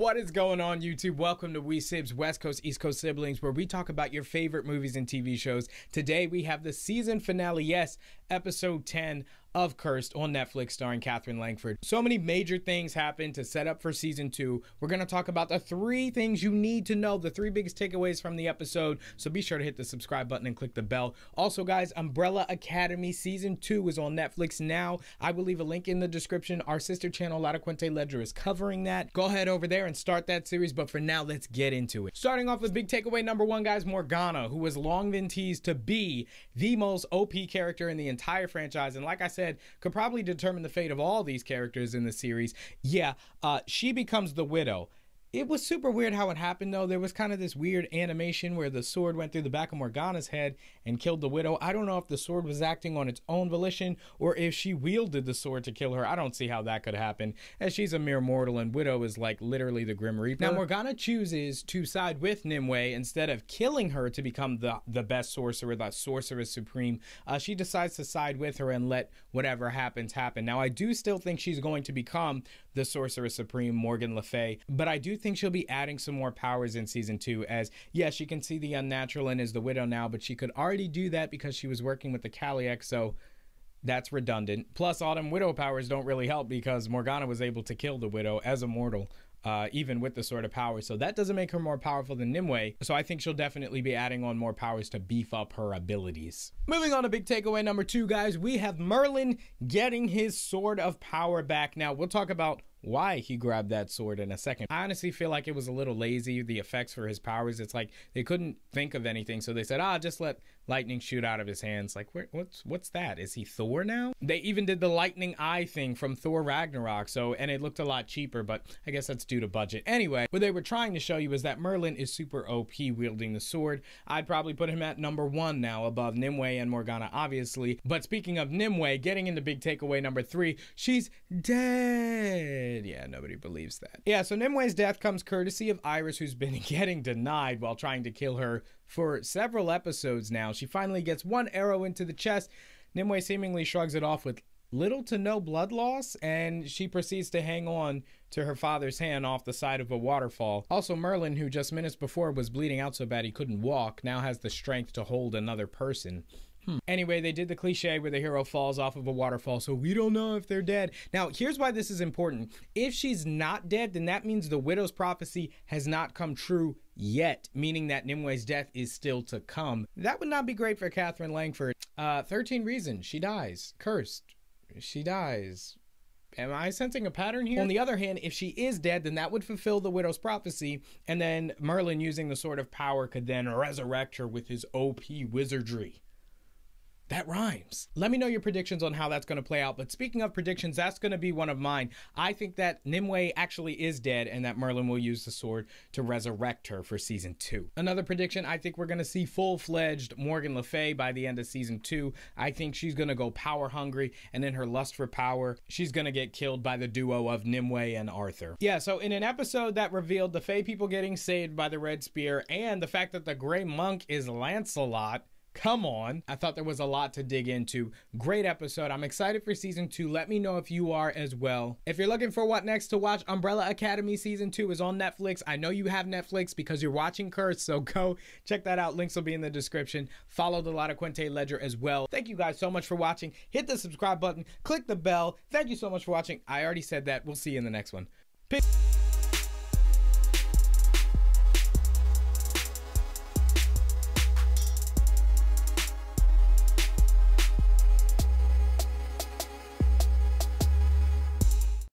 What is going on, YouTube? Welcome to We Sibs, West Coast, East Coast siblings, where we talk about your favorite movies and TV shows. Today, we have the season finale, yes, episode 10 of Cursed on Netflix, starring Catherine Langford. So many major things happened to set up for season 2. We're going to talk about the 3 things you need to know, the 3 biggest takeaways from the episode. So be sure to hit the subscribe button and click the bell. Also, guys, Umbrella Academy season 2 is on Netflix now. I will leave a link in the description. Our sister channel, Laracuente Ledger, is covering that. Go ahead over there and start that series. But for now, let's get into it. Starting off with big takeaway number 1, guys, Morgana, who has long been teased to be the most OP character in the entire franchise. And like I said, could probably determine the fate of all these characters in the series. Yeah, she becomes the widow. It was super weird how it happened, though. There was kind of this weird animation where the sword went through the back of Morgana's head and killed the widow. I don't know if the sword was acting on its own volition or if she wielded the sword to kill her. I don't see how that could happen, as she's a mere mortal and widow is like literally the Grim Reaper. Now, Morgana chooses to side with Nimue instead of killing her to become the best sorcerer, the sorceress supreme. She decides to side with her and let whatever happens happen. Now, I do still think she's going to become the sorceress supreme, Morgan Le Fay, but I do think she'll be adding some more powers in season 2, as yes, she can see the unnatural and is the widow now, but she could already do that because she was working with the Kaliak, so that's redundant. Plus, all them widow powers don't really help because Morgana was able to kill the widow as a mortal, even with the sword of power, so that doesn't make her more powerful than Nimue. So I think she'll definitely be adding on more powers to beef up her abilities. Moving on to big takeaway number 2, guys, we have Merlin getting his sword of power back. Now, we'll talk about why he grabbed that sword in a second. I honestly feel like it was a little lazy, the effects for his powers. It's like they couldn't think of anything, so they said, just let lightning shoot out of his hands. Like, what's that? Is he Thor now? They even did the lightning eye thing from Thor Ragnarok, so, and it looked a lot cheaper, but I guess that's due to budget. Anyway, what they were trying to show you is that Merlin is super OP wielding the sword. I'd probably put him at number 1 now, above Nimue and Morgana, obviously. But speaking of Nimue, getting into big takeaway number 3, she's dead. Yeah, nobody believes that. Yeah, so Nimue's death comes courtesy of Iris, who's been getting denied while trying to kill her for several episodes now. She finally gets one arrow into the chest. Nimue seemingly shrugs it off with little to no blood loss, and she proceeds to hang on to her father's hand off the side of a waterfall. Also, Merlin, who just minutes before was bleeding out so bad he couldn't walk, now has the strength to hold another person. Anyway, they did the cliche where the hero falls off of a waterfall, so we don't know if they're dead. Now, here's why this is important. If she's not dead, then that means the widow's prophecy has not come true yet, meaning that Nimue's death is still to come. That would not be great for Catherine Langford. 13 reasons she dies. Cursed. She dies. Am I sensing a pattern here? On the other hand, if she is dead, then that would fulfill the widow's prophecy, and then Merlin, using the sword of power, could then resurrect her with his OP wizardry. That rhymes. Let me know your predictions on how that's going to play out. But speaking of predictions, that's going to be one of mine. I think that Nimue actually is dead and that Merlin will use the sword to resurrect her for season 2. Another prediction, I think we're going to see full-fledged Morgan Le Fay by the end of season 2. I think she's going to go power hungry, and in her lust for power, she's going to get killed by the duo of Nimue and Arthur. Yeah, so in an episode that revealed the Fey people getting saved by the Red Spear and the fact that the Grey Monk is Lancelot, come on. I thought there was a lot to dig into. Great episode. I'm excited for season 2. Let me know if you are as well. If you're looking for what next to watch, Umbrella Academy season 2 is on Netflix. I know you have Netflix because you're watching Cursed, so go check that out. Links will be in the description. Follow the Laracuente Ledger as well. Thank you guys so much for watching. Hit the subscribe button. Click the bell. Thank you so much for watching. I already said that. We'll see you in the next one. Peace.